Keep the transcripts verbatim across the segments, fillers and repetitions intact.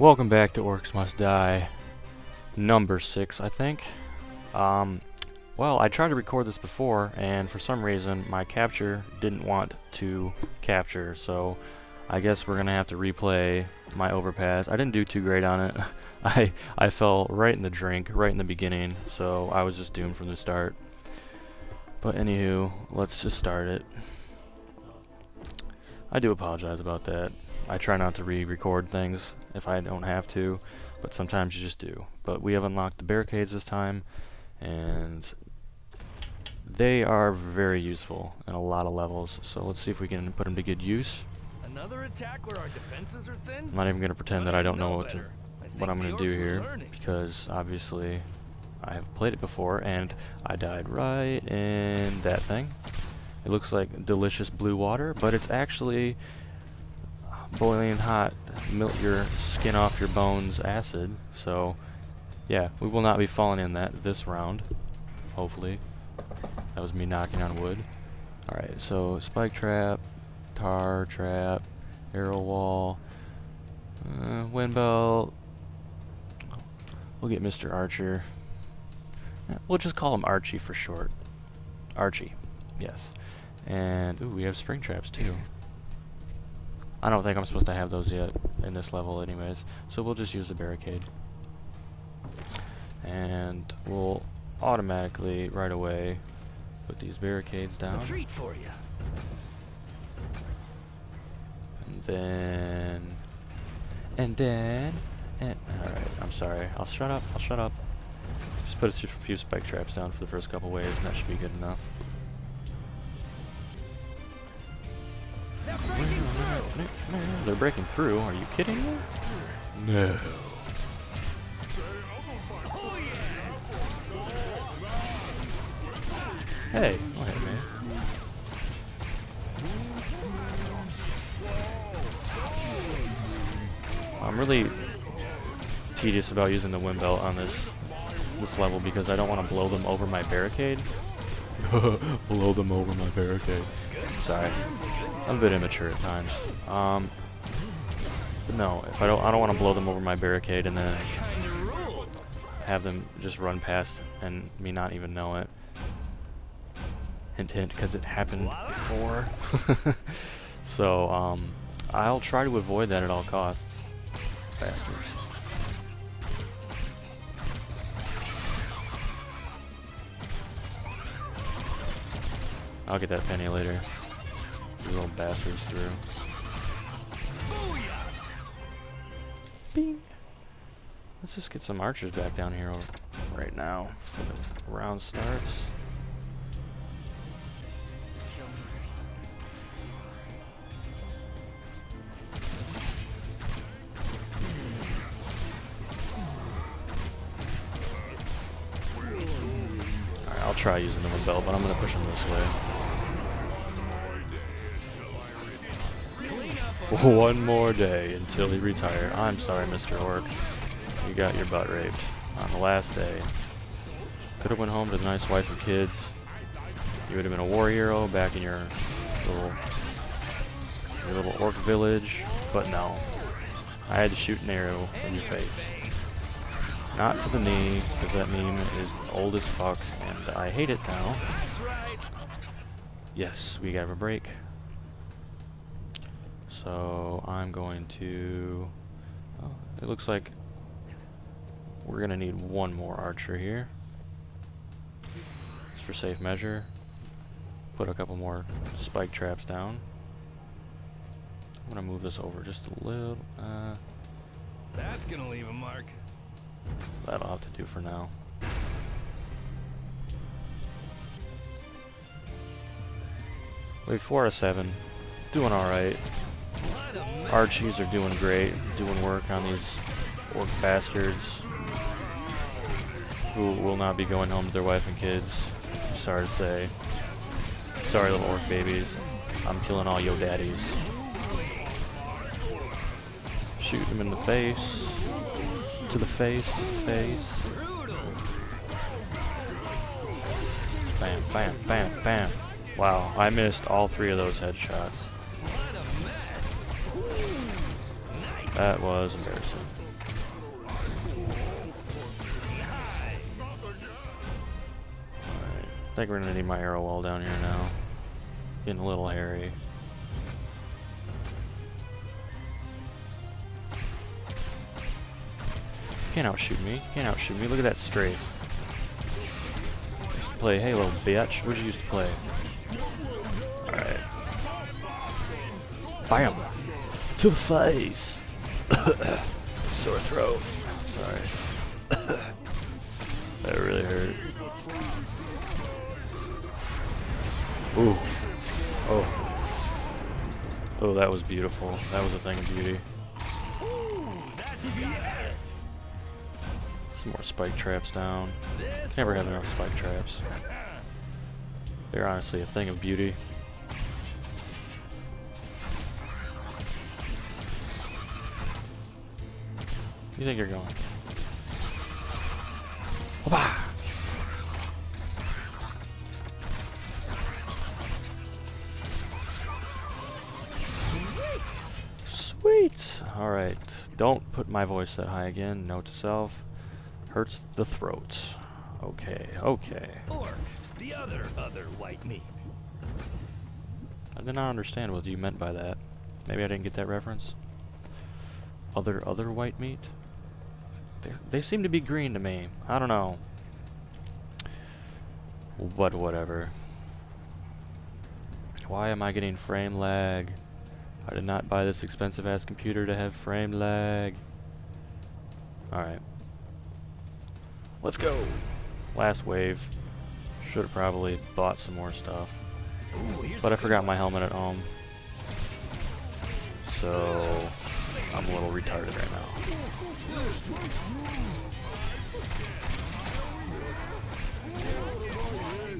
Welcome back to Orcs Must Die, number six, I think. Um, well, I tried to record this before, and for some reason my capture didn't want to capture, so I guess we're gonna have to replay my overpass. I didn't do too great on it. I I fell right in the drink, right in the beginning, so I was just doomed from the start. But anywho, let's just start it. I do apologize about that. I try not to re-record things if I don't have to, but sometimes you just do. But we have unlocked the barricades this time, and they are very useful in a lot of levels, so let's see if we can put them to good use. Another attack where our defenses are thin? I'm not even going to pretend that I don't know what, to, what I'm going to do here, because obviously I have played it before, and I died right in that thing. It looks like delicious blue water, but it's actually boiling hot, melt your skin off your bones acid. So yeah, we will not be falling in that this round, hopefully. That was me knocking on wood. Alright, so spike trap, tar trap, arrow wall, uh, wind belt. We'll get Mister Archer. We'll just call him Archie for short. Archie, yes. And ooh, we have spring traps too. I don't think I'm supposed to have those yet in this level anyways, so we'll just use the barricade. And we'll automatically right away put these barricades down. A treat for you. And then and then and alright, I'm sorry. I'll shut up, I'll shut up. Just put a few spike traps down for the first couple waves and that should be good enough. They're breaking through. Are you kidding me? No. Hey, wait a minute. I'm really tedious about using the wind belt on this this level because I don't want to blow them over my barricade. Blow them over my barricade. Sorry. I'm a bit immature at times. Um, but no, if I don't, I don't want to blow them over my barricade and then have them just run past and me not even know it. Hint, hint, because it happened before. So um, I'll try to avoid that at all costs. Bastards. I'll get that penny later. These little bastards through. Bing. Let's just get some archers back down here right now before the round starts. Alright, I'll try using the wind belt, but I'm gonna push them this way. One more day until he retire. I'm sorry, Mister Orc. You got your butt raped on the last day. Could have went home to the nice wife and kids. You would have been a war hero back in your little, your little orc village. But no, I had to shoot an arrow in your face. Not to the knee, because that meme is old as fuck, and I hate it now. Yes, we have a break. So I'm going to, oh, it looks like we're going to need one more archer here. Just for safe measure, put a couple more spike traps down. I'm going to move this over just a little. Uh, That's going to leave a mark. That'll have to do for now. Wait, four or seven. Doing alright. Archies are doing great, doing work on these orc bastards who will not be going home to their wife and kids. I'm sorry to say. Sorry, little orc babies. I'm killing all yo daddies. Shoot them in the face. To the face, to the face. Bam, bam, bam, bam. Wow, I missed all three of those headshots. That was embarrassing. I think we're gonna need my arrow well down here now. Getting a little hairy. Can't outshoot me. Can't outshoot me. Look at that strafe. Used to play Halo, bitch. What'd you used to play? Alright. Bam! To the face! Sore throat. Sorry. That really hurt. Ooh. Oh. Oh, that was beautiful. That was a thing of beauty. Some more spike traps down. Never have enough spike traps. They're honestly a thing of beauty. Where do you think you're going? Hoppa! Sweet! Alright, don't put my voice that high again, note to self. Hurts the throat. Okay, okay. Or the other other white meat. I did not understand what you meant by that. Maybe I didn't get that reference. Other other white meat? They're, they seem to be green to me. I don't know. But whatever. Why am I getting frame lag? I did not buy this expensive ass computer to have frame lag. Alright. Let's go! Last wave. Should have probably bought some more stuff. Ooh, but I forgot my helmet at home. So I'm a little retarded right now.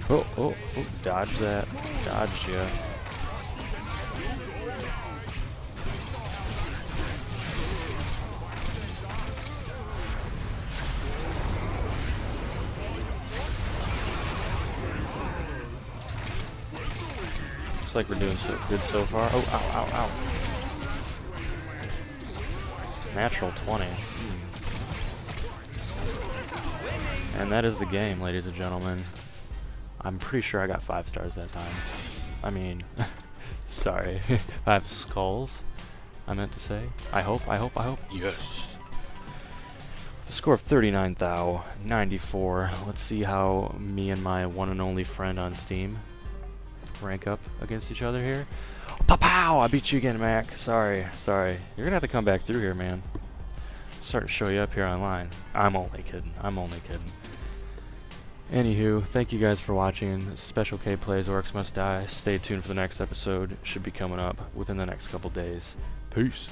Oh, oh, oh, dodge that. Dodge ya. Looks like we're doing so good so far. Oh, ow, ow, ow. Natural twenty. Mm. And that is the game, ladies and gentlemen. I'm pretty sure I got five stars that time. I mean, sorry. I have skulls, I meant to say. I hope, I hope, I hope. Yes. The score of thirty-nine thou, ninety-four. Let's see how me and my one and only friend on Steam rank up against each other here. Pow! I beat you again, Mac. Sorry, sorry. You're gonna have to come back through here, man. Start to show you up here online. I'm only kidding. I'm only kidding. Anywho, thank you guys for watching. Special K plays Orcs Must Die. Stay tuned for the next episode. Should be coming up within the next couple days. Peace.